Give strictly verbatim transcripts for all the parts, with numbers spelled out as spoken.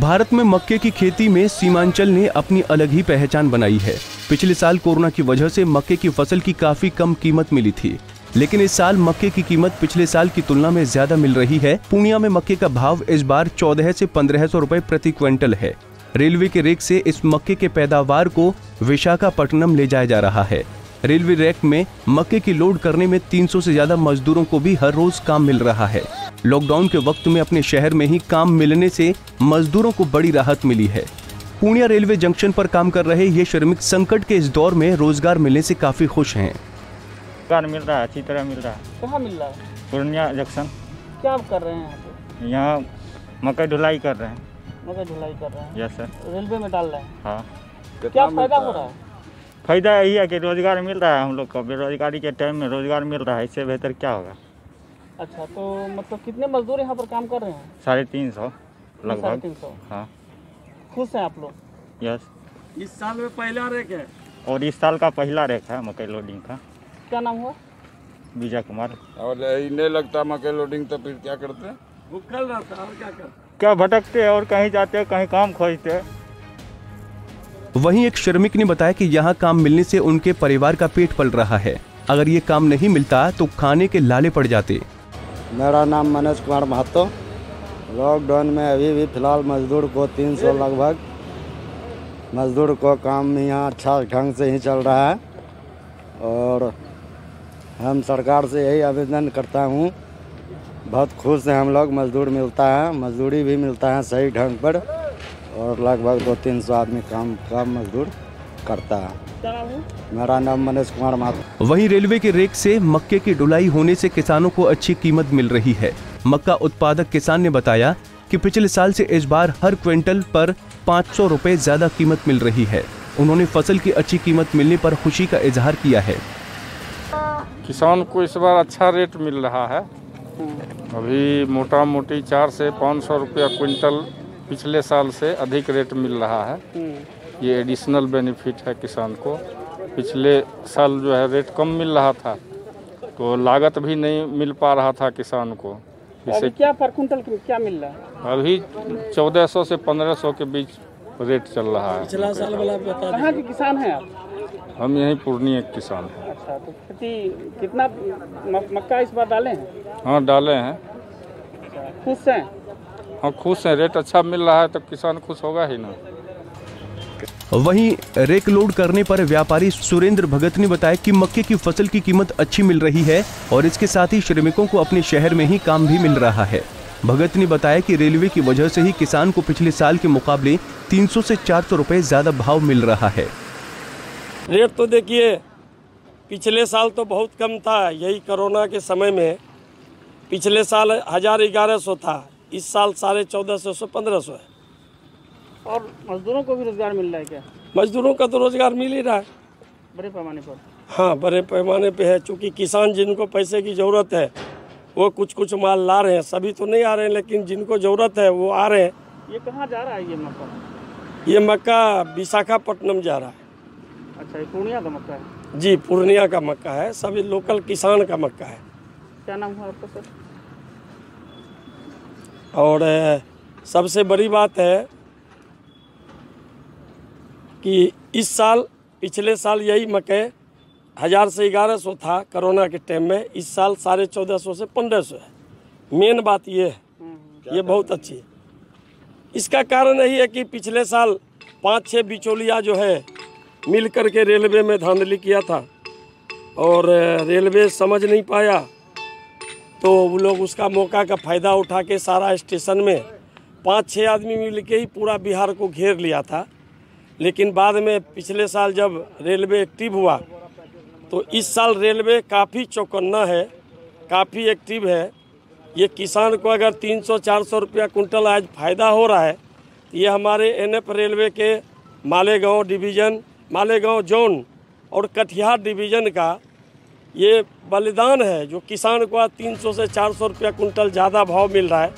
भारत में मक्के की खेती में सीमांचल ने अपनी अलग ही पहचान बनाई है। पिछले साल कोरोना की वजह से मक्के की फसल की काफी कम कीमत मिली थी, लेकिन इस साल मक्के की कीमत पिछले साल की तुलना में ज्यादा मिल रही है। पूर्णिया में मक्के का भाव इस बार चौदह से पंद्रह सौ रुपए प्रति क्विंटल है। रेलवे के रेक से इस मक्के के पैदावार को विशाखापत्तनम ले जाया जा रहा है। रेलवे रेक में मक्के की लोड करने में तीन सौ से ज्यादा मजदूरों को भी हर रोज काम मिल रहा है। लॉकडाउन के वक्त में अपने शहर में ही काम मिलने से मजदूरों को बड़ी राहत मिली है। पूर्णिया रेलवे जंक्शन पर काम कर रहे ये श्रमिक संकट के इस दौर में रोजगार मिलने से काफी खुश हैं। रोजगार मिल रहा है, अच्छी तरह मिल रहा है। कहाँ मिल रहा है? पूर्णिया जंक्शन। क्या कर रहे हैं? यहाँ मक्का ढुलाई कर रहे हैं। मक्का ढुलाई कर रहे हैं? Yes sir. रेलवे में डाल रहे हैं? हाँ। क्या फायदा हो रहा है? फायदा यही है कि रोजगार मिल रहा है हम लोग को। बेरोजगारी के टाइम में रोजगार मिल रहा है, इससे बेहतर क्या होगा। अच्छा, तो मतलब कितने मजदूर यहाँ पर काम कर रहे हैं? साढ़े तीन सौ लगभग। साढ़े तीन सौ। हाँ, खुश हैं आप लोग? यस। इस साल में पहला रेक है और इस साल का पहला रेक है मकई लोडिंग का। क्या नाम हुआ? विजय कुमार। और नहीं लगता मकई लोडिंग तो फिर क्या करते? भूखल रहता और क्या करते, क्या भटकते और कहीं जाते, कहीं काम खोजते। वहीं एक श्रमिक ने बताया कि यहाँ काम मिलने से उनके परिवार का पेट पल रहा है। अगर ये काम नहीं मिलता तो खाने के लाले पड़ जाते। मेरा नाम मनोज कुमार महतो। लॉकडाउन में अभी भी फिलहाल मजदूर को तीन सौ लगभग मजदूर को काम यहाँ अच्छा ढंग से ही चल रहा है और हम सरकार से यही आवेदन करता हूँ। बहुत खुश हैं हम लोग। मजदूर मिलता है, मजदूरी भी मिलता है सही ढंग पर और लगभग दो तीन सौ आदमी काम काम मजदूर करता है। मेरा नाम मनोज कुमार महतो। वहीं रेलवे के रेक से मक्के की ढुलाई होने से किसानों को अच्छी कीमत मिल रही है। मक्का उत्पादक किसान ने बताया कि पिछले साल से इस बार हर क्विंटल पर पाँच सौ रुपये ज्यादा कीमत मिल रही है। उन्होंने फसल की अच्छी कीमत मिलने पर खुशी का इजहार किया है। किसान को इस बार अच्छा रेट मिल रहा है। अभी मोटा मोटी चार से पाँच सौ रुपया क्विंटल पिछले साल से अधिक रेट मिल रहा है। ये एडिशनल बेनिफिट है किसान को। पिछले साल जो है रेट कम मिल रहा था तो लागत भी नहीं मिल पा रहा था किसान को। अभी क्या पर क्विंटल क्या मिल रहा है? अभी चौदह सौ से पंद्रह सौ के बीच रेट चल रहा है। पिछला साल वाला बता। कहाँ के किसान हैं आप? हम यहीं पूर्णिया के किसान हैं। अच्छा, तो खेती कितना मक्का इस बार डाले हैं? हाँ डाले हैं। खुश हैं? हाँ खुश हैं। रेट अच्छा मिल रहा है तो किसान खुश होगा ही ना। वहीं रेक लोड करने पर व्यापारी सुरेंद्र भगत ने बताया कि मक्के की फसल की कीमत अच्छी मिल रही है और इसके साथ ही श्रमिकों को अपने शहर में ही काम भी मिल रहा है। भगत ने बताया कि रेलवे की वजह से ही किसान को पिछले साल के मुकाबले तीन सौ से चार सौ रुपए ज़्यादा भाव मिल रहा है। रेट तो देखिए पिछले साल तो बहुत कम था। यही कोरोना के समय में पिछले साल हजार ग्यारह सौ था, इस साल साढ़े चौदह सौ से पंद्रह सौ है। और मजदूरों को भी रोजगार मिल रहा है क्या? मजदूरों का तो रोजगार मिल ही रहा है बड़े पैमाने पर। हाँ बड़े पैमाने पर है, चूँकि किसान जिनको पैसे की ज़रूरत है वो कुछ कुछ माल ला रहे हैं। सभी तो नहीं आ रहे हैं लेकिन जिनको ज़रूरत है वो आ रहे हैं। ये कहाँ जा रहा है ये मक्का? ये मक्का विशाखापट्टनम जा रहा है। अच्छा, ये पूर्णिया का मक्का है? जी पूर्णिया का मक्का है, सभी लोकल किसान का मक्का है। क्या नाम है आपका सर? और सबसे बड़ी बात है कि इस साल पिछले साल यही मक्के हजार से ग्यारह सौ था कोरोना के टाइम में, इस साल साढ़े चौदह सौ से पंद्रह सौ है। मेन बात ये है, ये बहुत अच्छी है। इसका कारण यही है कि पिछले साल पाँच छः बिचौलिया जो है मिल कर के रेलवे में धांधली किया था और रेलवे समझ नहीं पाया तो वो लोग उसका मौका का फ़ायदा उठा के सारा स्टेशन में पाँच छः आदमी मिल के ही पूरा बिहार को घेर लिया था। लेकिन बाद में पिछले साल जब रेलवे एक्टिव हुआ तो इस साल रेलवे काफ़ी चौकन्ना है, काफ़ी एक्टिव है। ये किसान को अगर तीन सौ चार सौ रुपया कुंटल आज फ़ायदा हो रहा है तो ये हमारे एन एफ रेलवे के मालेगाँव डिवीज़न, मालेगाँव जोन और कटिहार डिवीज़न का ये बलिदान है जो किसान को आज तीन सौ से चार सौ रुपया कुंटल ज़्यादा भाव मिल रहा है।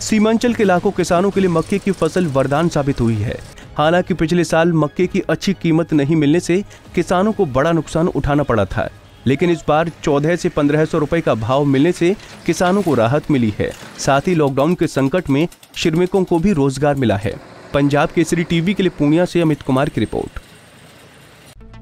सीमांचल के लाखों किसानों के लिए मक्के की फसल वरदान साबित हुई है। हालांकि पिछले साल मक्के की अच्छी कीमत नहीं मिलने से किसानों को बड़ा नुकसान उठाना पड़ा था, लेकिन इस बार चौदह से पंद्रह सौ रुपए का भाव मिलने से किसानों को राहत मिली है। साथ ही लॉकडाउन के संकट में श्रमिकों को भी रोजगार मिला है। पंजाब केसरी टीवी के लिए पूर्णिया से अमित कुमार की रिपोर्ट।